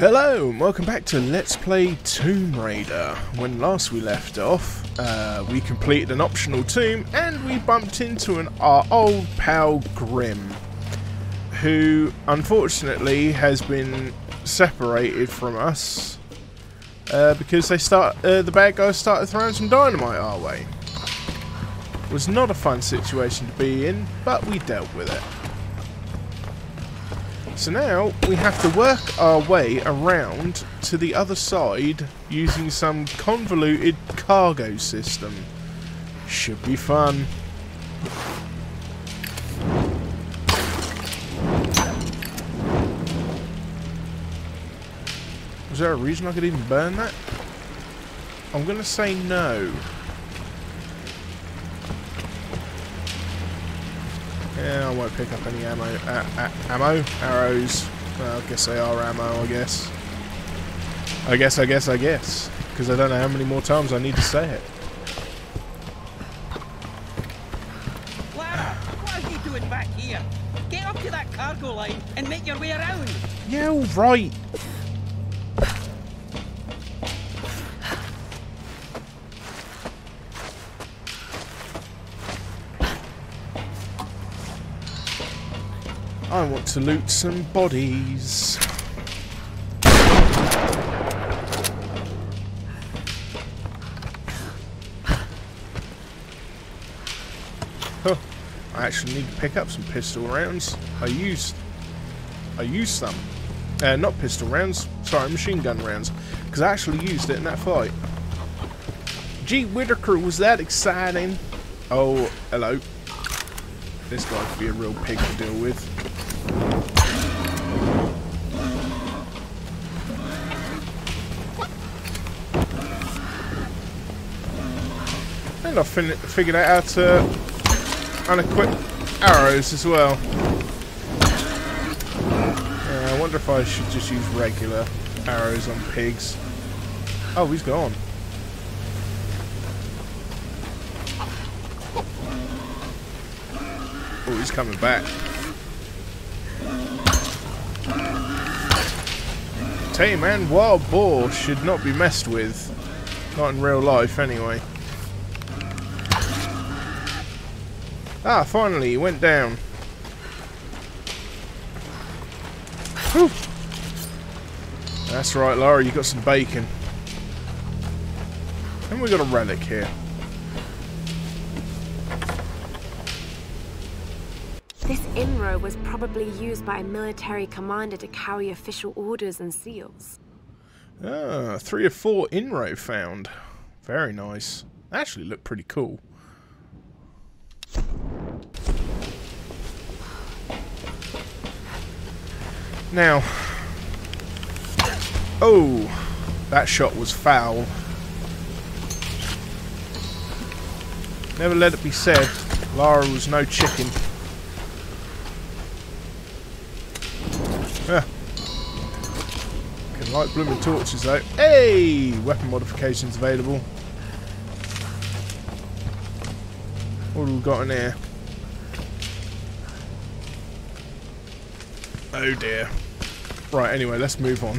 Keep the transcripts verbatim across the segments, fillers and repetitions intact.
Hello and welcome back to Let's Play Tomb Raider. When last we left off, uh, we completed an optional tomb and we bumped into an, our old pal Grimm, who unfortunately has been separated from us uh, because they start uh, the bad guys started throwing some dynamite our way. It was not a fun situation to be in, but we dealt with it. So now we have to work our way around to the other side using some convoluted cargo system. Should be fun. Was there a reason I could even burn that? I'm gonna say no. Yeah, I won't pick up any ammo. Uh, uh, ammo? Arrows. Well, I guess they are ammo, I guess. I guess, I guess, I guess. Because I don't know how many more times I need to say it. Lara, what are you doing back here? Get up to that cargo line and make your way around. Yeah, all right. I want to loot some bodies. Huh. I actually need to pick up some pistol rounds. I used, I used them. Uh, not pistol rounds. Sorry, machine gun rounds. Because I actually used it in that fight. Gee, Whitaker, was that exciting? Oh, hello. This guy could be a real pig to deal with. And I've fin figured out how to unequip arrows as well. Uh, I wonder if I should just use regular arrows on pigs. Oh, he's gone. Oh, he's coming back. Hey man, wild boar should not be messed with. Not in real life, anyway. Ah, finally, he went down. Whew. That's right, Lara, you got some bacon. And we got a relic here. This inro was probably used by a military commander to carry official orders and seals. Ah, three or four inro found. Very nice. Actually looked pretty cool. Now. Oh, that shot was foul. Never let it be said, Lara was no chicken. Ah. Can light blooming torches though. Hey! Weapon modifications available. What have we got in here? Oh dear. Right, anyway, let's move on.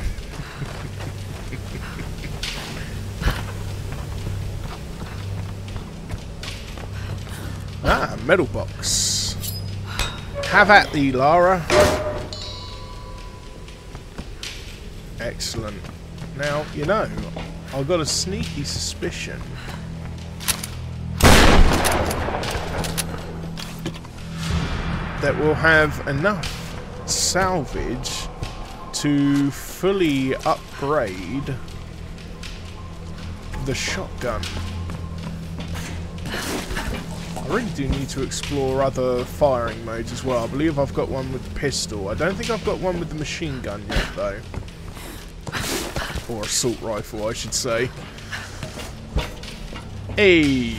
Ah, metal box. Have at thee, Lara. Excellent. Now, you know, I've got a sneaky suspicion. That we'll have enough salvage to fully upgrade the shotgun. I really do need to explore other firing modes as well. I believe I've got one with the pistol. I don't think I've got one with the machine gun yet, though. Or assault rifle, I should say. Hey!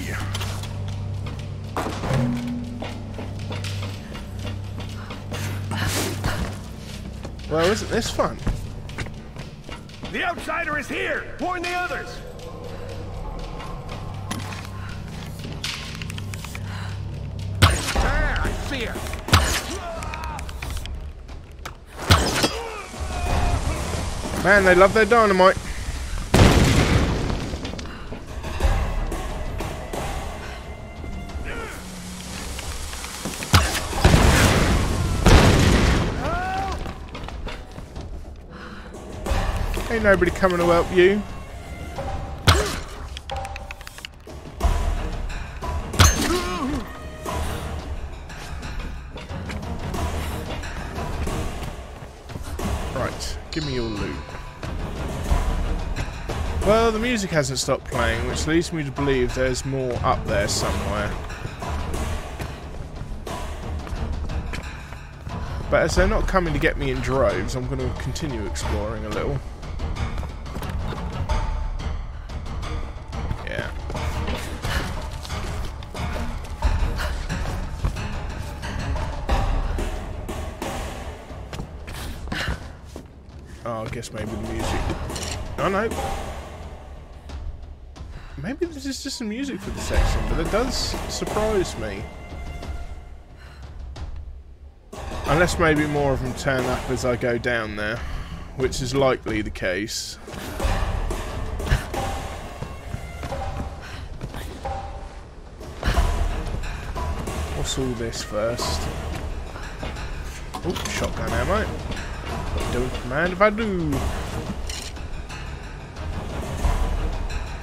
Well, isn't this fun? The outsider is here! Warn the others! There, I see her! Man, they love their dynamite. Ain't nobody coming to help you. Right, give me your loot. Well, the music hasn't stopped playing, which leads me to believe there's more up there somewhere. But as they're not coming to get me in droves, I'm going to continue exploring a little. Oh, I guess maybe the music. Oh no. Maybe this is just some music for the section, but it does surprise me. Unless maybe more of them turn up as I go down there, which is likely the case. What's all this first? Oh, shotgun ammo. Don't mind if I do.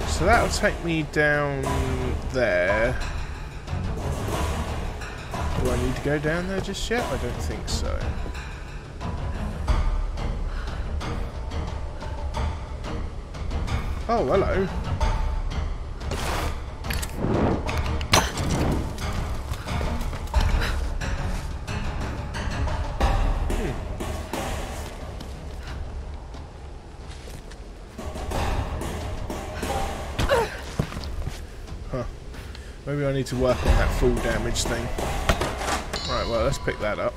So that'll take me down there. Do I need to go down there just yet? I don't think so. Oh, hello. Maybe I need to work on that full damage thing. Right, well, let's pick that up.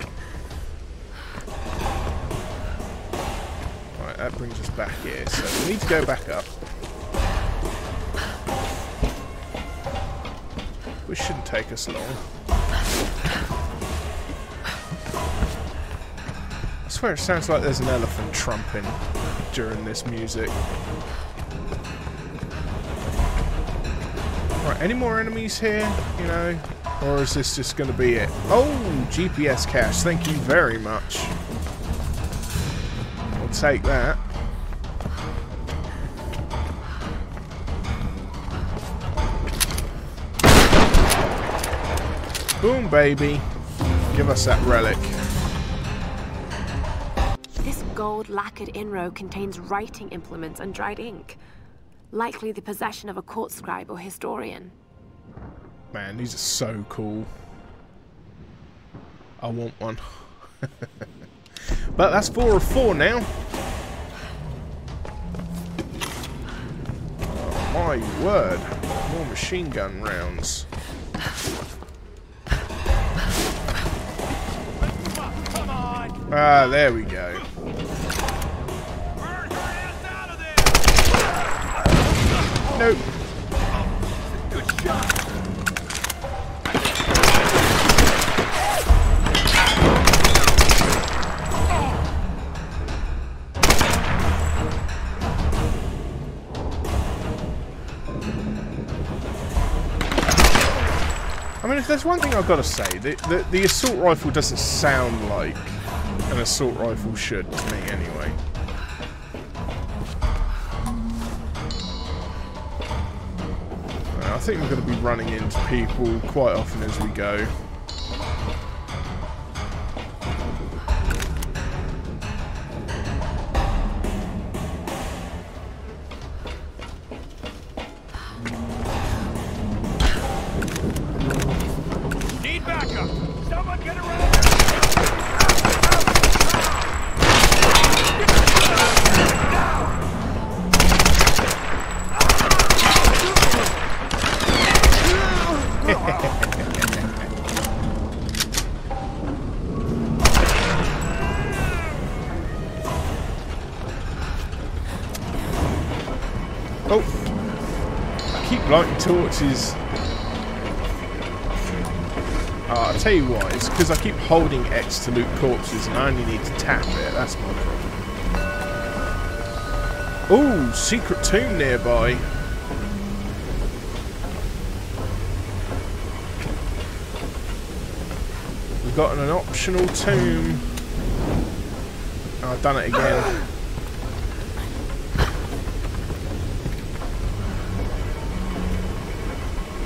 Right, that brings us back here, so we need to go back up. Which shouldn't take us long. I swear it sounds like there's an elephant trumping during this music. Right, any more enemies here, you know, or is this just going to be it? Oh, G P S cache, thank you very much. I'll take that. Boom, baby. Give us that relic. This gold lacquered inro contains writing implements and dried ink. Likely the possession of a court scribe or historian. Man, these are so cool. I want one. But that's four of four now. Oh, my word. More machine gun rounds. Ah, there we go. Nope. I mean, if there's one thing I've got to say, the, the, the assault rifle doesn't sound like an assault rifle should to me anyway. I think we're going to be running into people quite often as we go. Need backup! Someone get around! Oh, I keep lighting torches. Oh, I'll tell you why, it's because I keep holding X to loot corpses and I only need to tap it, that's my problem. Ooh, secret tomb nearby. We've got an optional tomb. Oh, I've done it again.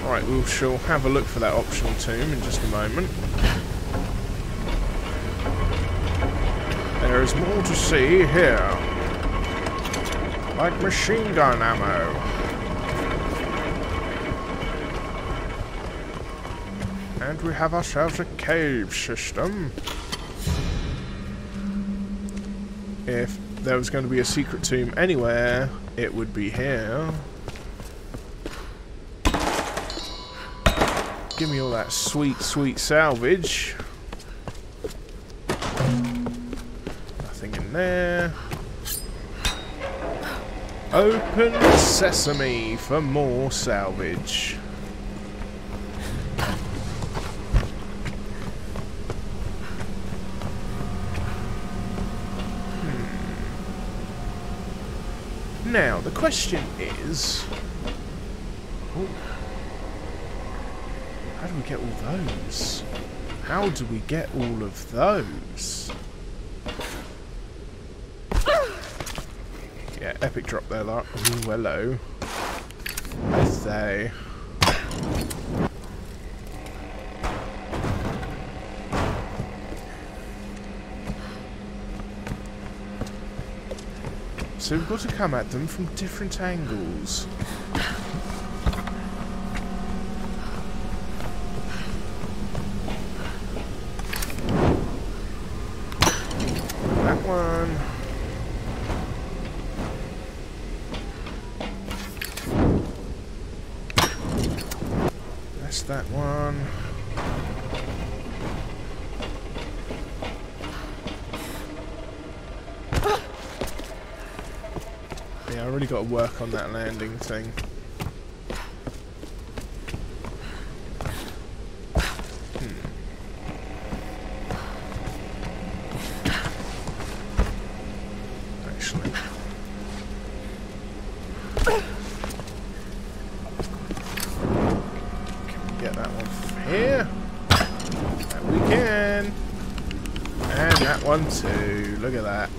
Right, we shall have a look for that optional tomb in just a moment. There is more to see here. Like machine gun ammo. And we have ourselves a cave system. If there was going to be a secret tomb anywhere, it would be here. Give me all that sweet, sweet salvage. Nothing in there. Open sesame for more salvage. Hmm. Now, the question is... Oh. How do we get all those? How do we get all of those? Yeah, epic drop there, Lara. Ooh, hello. As they. So we've got to come at them from different angles. That one. Yeah, I really got to work on that landing thing. Hmm. Actually. Here, that we can, and that one too. Look at that.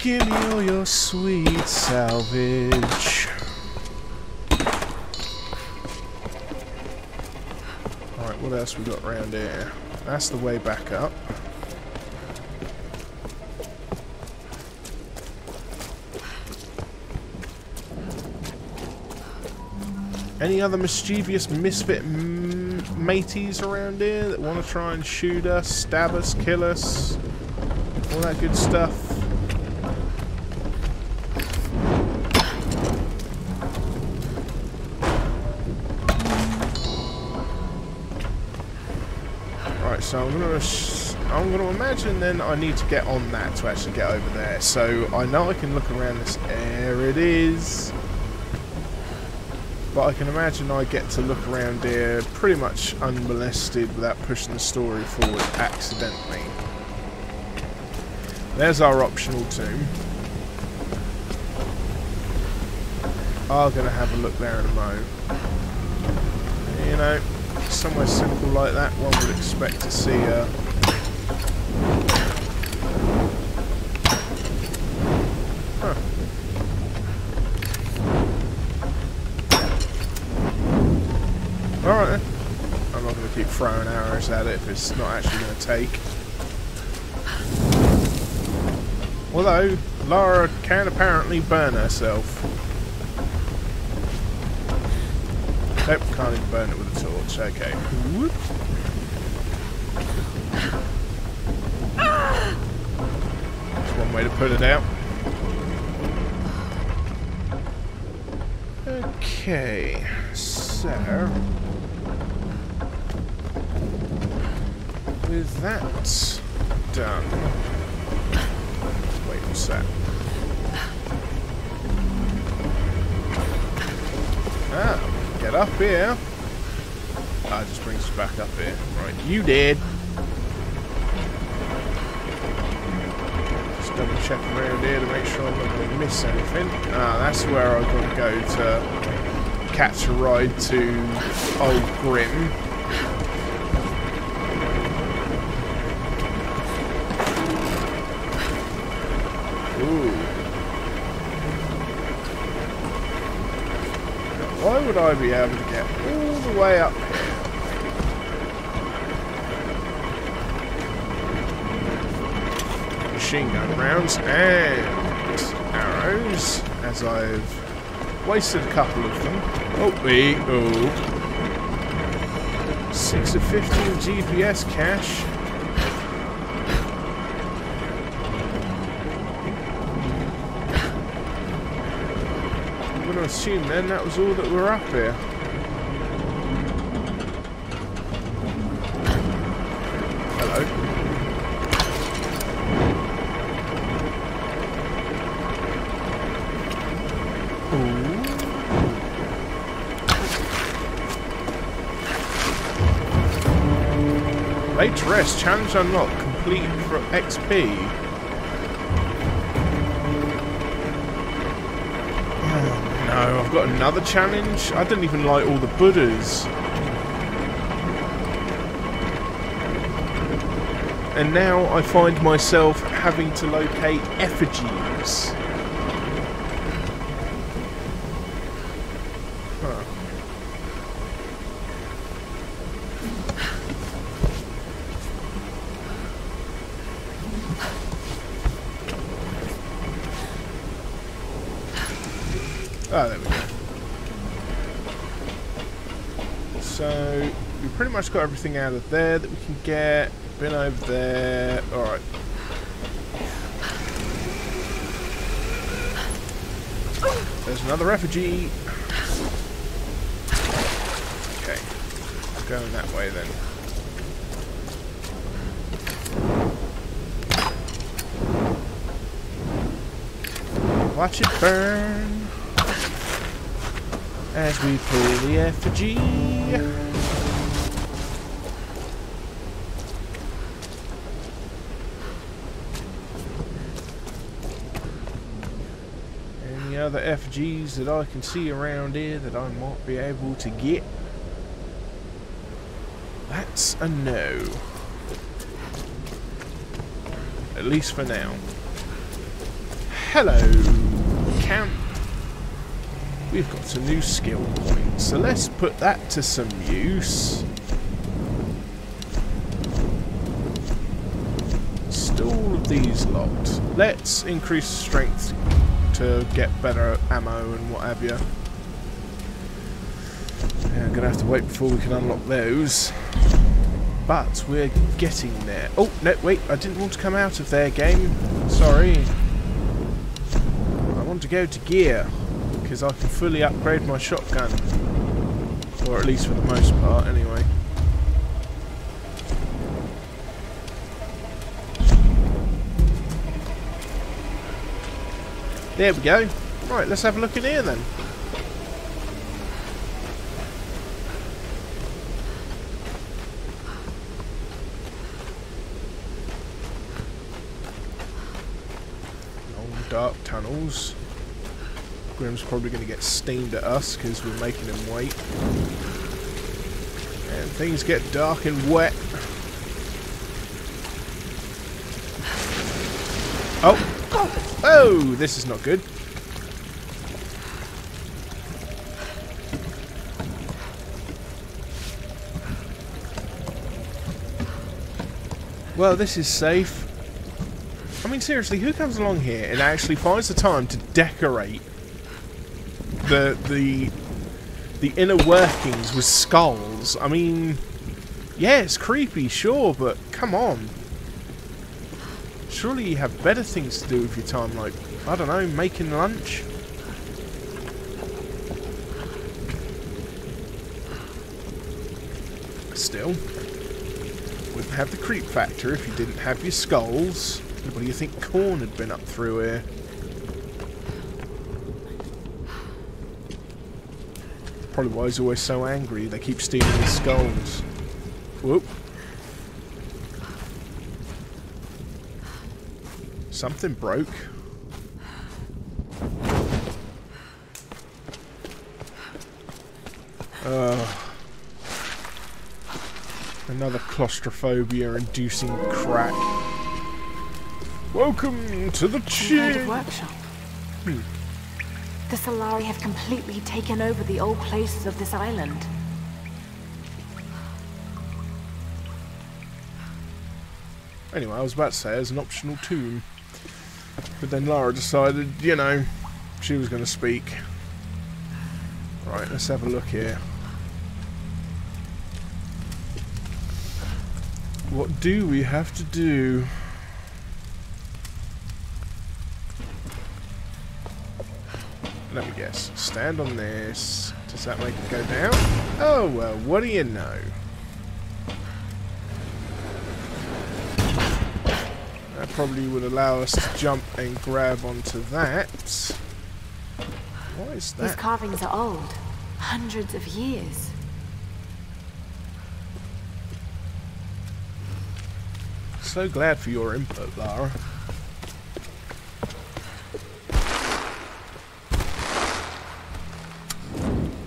Give me all your sweet salvage. All right, what else we got around here? That's the way back up. Any other mischievous misfit m mateys around here that want to try and shoot us, stab us, kill us, all that good stuff? Right, so I'm gonna, I'm gonna imagine then I need to get on that to actually get over there. So I know I can look around this. There it is. But I can imagine I get to look around here pretty much unmolested without pushing the story forward accidentally. There's our optional tomb. I'm going to have a look there in a moment. You know, somewhere simple like that one would expect to see a... Alright then. I'm not going to keep throwing arrows at it if it's not actually going to take. Although, Lara can apparently burn herself. Nope, can't even burn it with a torch. Okay. Whoop. That's one way to put it out. Okay, so... With that done, wait, what's that? Ah, get up here. Ah, it just brings us back up here. Right, you did. double check around here to make sure I'm not going to miss anything. Ah, that's where I've got to go to catch a ride to Old Grimm. Ooh. Why would I be able to get all the way up here? Machine gun rounds and arrows, as I've wasted a couple of them. Oh, we, oh. six of fifteen G P S cache. I'm going to assume then that was all that were up here. Hello. Late rest, challenge unlocked, complete for X P. Oh, no, I've got another challenge. I didn't even like all the Buddhas. And now I find myself having to locate effigies. Oh, there we go. So, we've pretty much got everything out of there that we can get. Been over there. Alright. There's another refugee. Okay. Going that way then. Watch it burn. As we pull the effigy. Any other effigies that I can see around here that I might be able to get? That's a no. At least for now. Hello, camp. We've got some new skill points, so let's put that to some use. Stall these lot. Let's increase strength to get better ammo and what have you. Yeah, I'm going to have to wait before we can unlock those. But we're getting there. Oh, no, wait, I didn't want to come out of there, game. Sorry. I want to go to gear. Because I can fully upgrade my shotgun, or at least for the most part, anyway. There we go. Right, let's have a look in here then. Long dark tunnels. Grimm's probably going to get steamed at us because we're making him wait. And things get dark and wet. Oh! Oh! Oh! This is not good. Well, this is safe. I mean, seriously, who comes along here and actually finds the time to decorate The, the the inner workings with skulls? I mean, yeah, it's creepy, sure, but come on. Surely you have better things to do with your time, like, I don't know, making lunch? Still, wouldn't have the creep factor if you didn't have your skulls. What do you think corn had been up through here? Probably why he's always so angry, they keep stealing his skulls. Whoop. Something broke. Uh, another claustrophobia-inducing crack. Welcome to the Chamber of Workshop. Hmm. The Solari have completely taken over the old places of this island. Anyway, I was about to say there's an optional tomb. But then Lara decided, you know, she was going to speak. Right, let's have a look here. What do we have to do? Let me guess. Stand on this. Does that make it go down? Oh, well, what do you know? That probably would allow us to jump and grab onto that. What is that? These carvings are old. Hundreds of years. So glad for your input, Lara.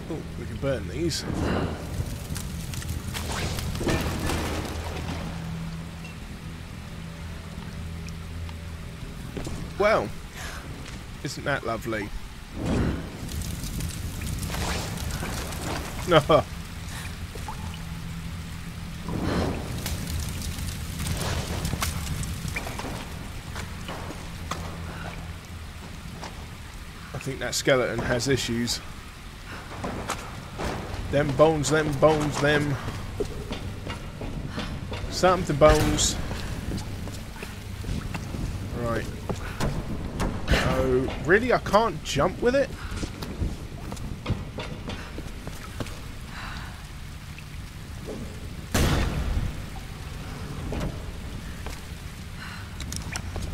Oh, we can burn these. Well, isn't that lovely? No. I think that skeleton has issues. Them bones, them bones, them. Something bones. Right. Oh, really? I can't jump with it?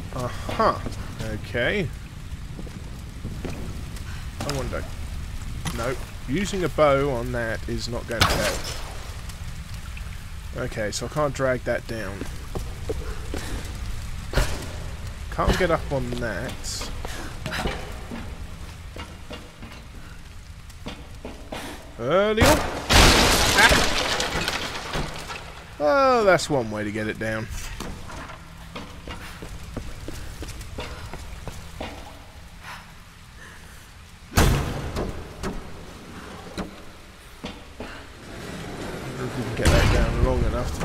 Huh. Okay. I wonder. No. Using a bow on that is not going to help. Okay, so I can't drag that down. Can't get up on that. Early on. Ah. Oh, that's one way to get it down.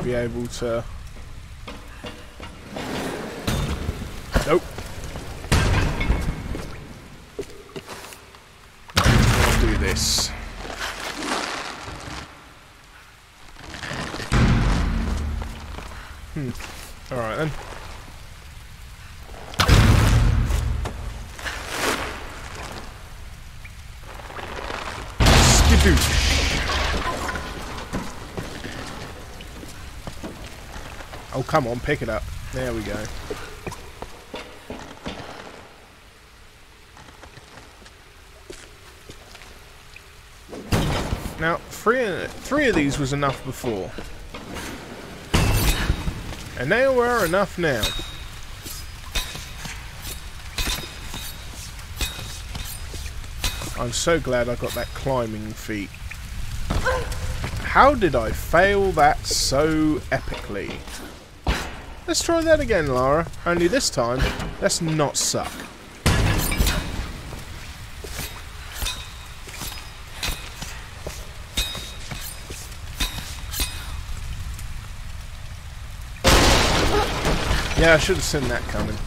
Be able to. Nope. Let's do this. Hmm. All right then. Skidoo. Oh, come on, pick it up. There we go. Now, three of, three of these was enough before. And they were enough now. I'm so glad I got that climbing feat. How did I fail that so epically? Let's try that again, Lara. Only this time, let's not suck. Yeah, I should have seen that coming.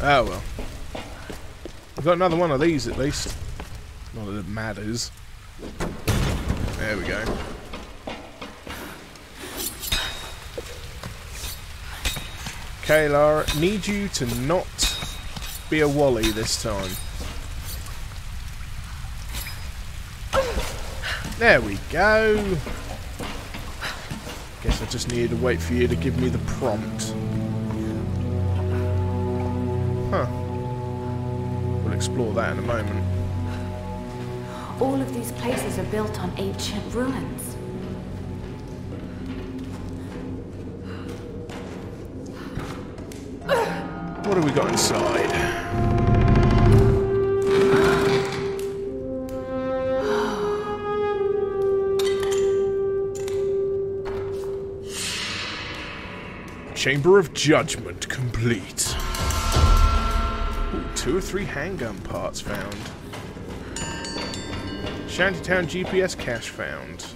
Oh well. We've got another one of these at least. Not that it matters. There we go. Okay, Lara, need you to not be a wally this time. There we go. Guess I just needed to wait for you to give me the prompt. Huh. We'll explore that in a moment. All of these places are built on ancient ruins. What have we got inside? Chamber of Judgment complete. Ooh, two or three handgun parts found. Shantytown G P S cache found.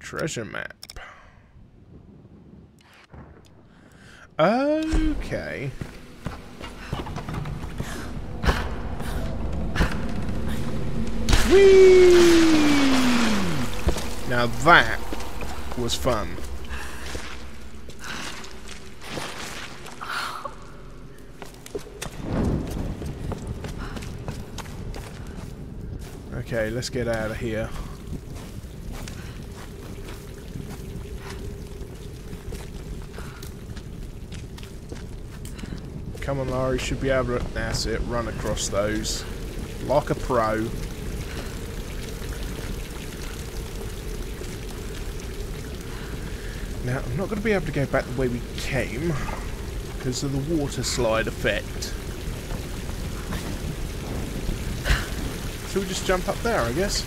Treasure map. Okay. Whee! Now that was fun. Okay, let's get out of here. Come on, Lara, you should be able to... That's it, run across those. Like a pro. Now, I'm not going to be able to go back the way we came, because of the water slide effect. So we just jump up there, I guess.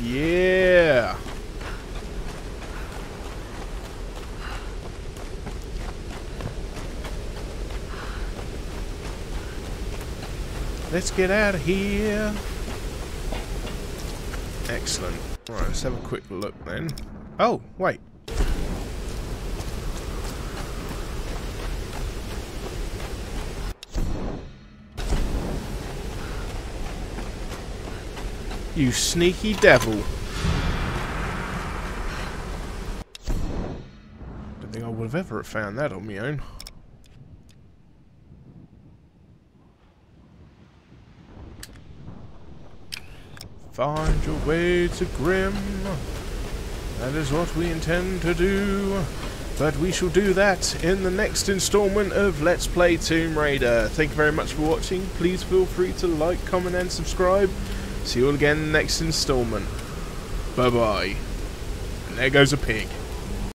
Yeah! Let's get out of here. Excellent. Right, let's have a quick look then. Oh, wait. You sneaky devil. Don't think I would have ever found that on my own. Find your way to Grimm. That is what we intend to do. But we shall do that in the next installment of Let's Play Tomb Raider. Thank you very much for watching. Please feel free to like, comment and subscribe. See you all again in the next installment. Bye bye. And there goes a pig.